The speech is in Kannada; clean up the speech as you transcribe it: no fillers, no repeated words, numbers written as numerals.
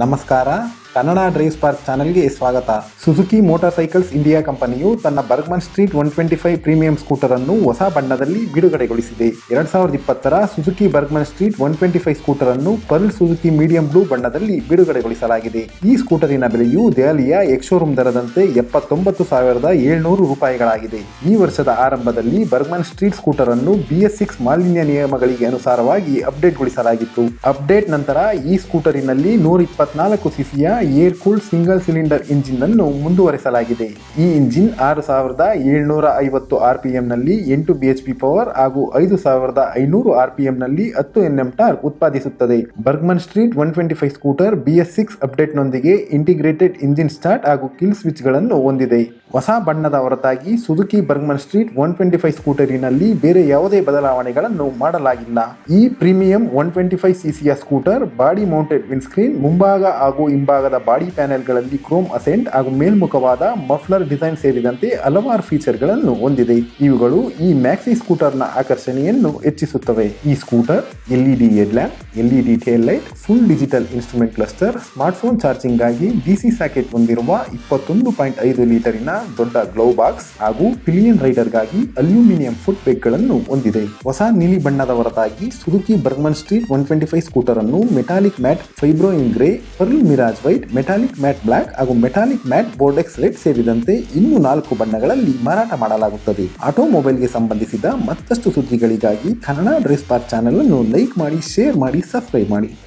ನಮಸ್ಕಾರ ಕನ್ನಡ ಡ್ರೈವ್ ಸ್ಪಾರ್ಕ್ ಚಾನೆಲ್ಗೆ ಸ್ವಾಗತ ಸುಜುಕಿ ಮೋಟಾರ್ ಸೈಕಲ್ಸ್ ಇಂಡಿಯಾ ಕಂಪನಿಯು ತನ್ನ ಬರ್ಗ್ಮನ್ ಸ್ಟ್ರೀಟ್ 125 ಪ್ರೀಮಿಯಂ ಸ್ಕೂಟರ್ ಅನ್ನು ಹೊಸ ಬಣ್ಣದಲ್ಲಿ ಬಿಡುಗಡೆಗೊಳಿಸಿದೆ 2020 ರ ಸುಜುಕಿ ಬರ್ಗ್ಮನ್ ಸ್ಟ್ರೀಟ್ 125 ಸ್ಕೂಟರ್ ಅನ್ನು ಪರ್ಲ್ ಸುಜುಕಿ ಮೀಡಿಯಂ ಬ್ಲೂ ಬಣ್ಣದಲ್ಲಿ ಬಿಡುಗಡೆಗೊಳಿಸಲಾಗಿದೆ ಈ ಸ್ಕೂಟರಿನ ಬೆಲೆಯು ದೆಹಲಿಯ ಎಕ್ಸ್‌ಶೋರೂಮ್ ದರದಂತೆ 79700 ರೂಪಾಯಿಗಳಾಗಿದೆ ಈ ವರ್ಷದ ಆರಂಭದಲ್ಲಿ ಬರ್ಗ್ಮನ್ ಸ್ಟ್ರೀಟ್ ಸ್ಕೂಟರ್ ಅನ್ನು BS6 ಮಾಲಿನ್ಯ ನಿಯಮಗಳಿಗೆ ಅನುಸಾರವಾಗಿ ಅಪ್ಡೇಟ್ಗೊಳಿಸಲಾಗಿತ್ತು ಅಪ್ಡೇಟ್ ನಂತರ ಈ ಸ್ಕೂಟರಿನಲ್ಲಿ 124 ಸಿಸಿಯ air cooled single cylinder engine ಅನ್ನು ಮುಂದುವರೆಸಲಾಗಿದೆ ಈ ಇಂಜಿನ್ 6750 RPM ನಲ್ಲಿ 8 BHP ಪವರ್ ಹಾಗೂ 5500 RPM ನಲ್ಲಿ 10 Nm ಟಾರ್ಕ್ ಉತ್ಪಾದಿಸುತ್ತದೆ Burgman street 125 scooter BS6 update ನೊಂದಿಗೆ ಇಂಟಿಗ್ರೇಟೆಡ್ ಇಂಜಿನ್ ಸ್ಟಾರ್ಟ್ ಹಾಗೂ ಕಿಲ್ ಸ್ವಿಚ್ ಗಳನ್ನು ಹೊಂದಿದೆ ಹೊಸ ಬಣ್ಣದ ಹೊರತಾಗಿ ಸುಜುಕಿ ಬರ್ಗ್ಮನ್ ಸ್ಟ್ರೀಟ್ 125 ಸ್ಕೂಟರಿನಲ್ಲಿ ಬೇರೆ ಯಾವುದೇ ಬದಲಾವಣೆಗಳನ್ನು ಮಾಡಲಾಗಿಲ್ಲ ಈ ಪ್ರೀಮಿಯಂ 125 ಸಿಸಿಯ ಸ್ಕೂಟರ್ ಬಾಡಿ ಮೌಂಟೆಡ್ ವಿಂಡ್ಸ್ಕ್ರೀನ್ ಮುಂಭಾಗ ಹಾಗೂ ಹಿಂಭಾಗದ ಬಾಡಿ ಪ್ಯಾನೆಲ್ಗಳಲ್ಲಿ ಕ್ರೋಮ್ ಅಸೆಂಟ್ ಹಾಗೂ ಮೇಲ್ಮುಖವಾದ ಮಫ್ಲರ್ ಡಿಸೈನ್ ಸೇರಿದಂತೆ ಹಲವಾರು ಫೀಚರ್ಗಳನ್ನು ಹೊಂದಿದೆ ಇವುಗಳು ಈ ಮ್ಯಾಕ್ಸಿ ಸ್ಕೂಟರ್ನ ಆಕರ್ಷಣೆಯನ್ನು ಹೆಚ್ಚಿಸುತ್ತವೆ ಈ scooter LED head lamp LED tail light full digital instrument cluster smartphone charging ಆಗಿ DC ಸಾಕೆಟ್ ಹೊಂದಿರುವ 21.5 ಲೀಟರಿನ ದೊಡ್ಡ ಗ್ಲೌ ಬಾಕ್ಸ್ ಹಾಗೂ ಪಿಲಿಯನ್ ರೈಡರ್ಗಾಗಿ ಅಲ್ಯೂಮಿನಿಯಂ ಫುಟ್ ಪೆಗ್ಗಳನ್ನು ಹೊಂದಿದೆ ಹೊಸ ನೀಲಿ ಬಣ್ಣದ ಹೊರತಾಗಿ ಸುಜುಕಿ ಬರ್ಗ್ಮನ್ ಸ್ಟ್ರೀಟ್ 125 ಸ್ಕೂಟರ್ ಅನ್ನು metallic mat fibroin grey pearl mirage white metallic mat black ಹಾಗೂ ಮೆಟಾಲಿಕ್ ಮ್ಯಾಟ್ ಬೋರ್ಡೆಕ್ಸ್ ರೆಡ್ ಸೇರಿದಂತೆ ಇನ್ನೂ 4 ಬಣ್ಣಗಳಲ್ಲಿ ಮಾರಾಟ ಮಾಡಲಾಗುತ್ತದೆ ಆಟೋಮೊಬೈಲ್ಗೆ ಸಂಬಂಧಿಸಿದ ಮತ್ತಷ್ಟು ಸುದ್ದಿಗಳಿಗಾಗಿ ಕನ್ನಡ ಡ್ರೈವ್ ಸ್ಪಾರ್ಕ್ ಚಾನೆಲ್ ಅನ್ನು ಲೈಕ್ ಮಾಡಿ ಶೇರ್ ಮಾಡಿ ಸಬ್ಸ್ಕ್ರೈಬ್ ಮಾಡಿ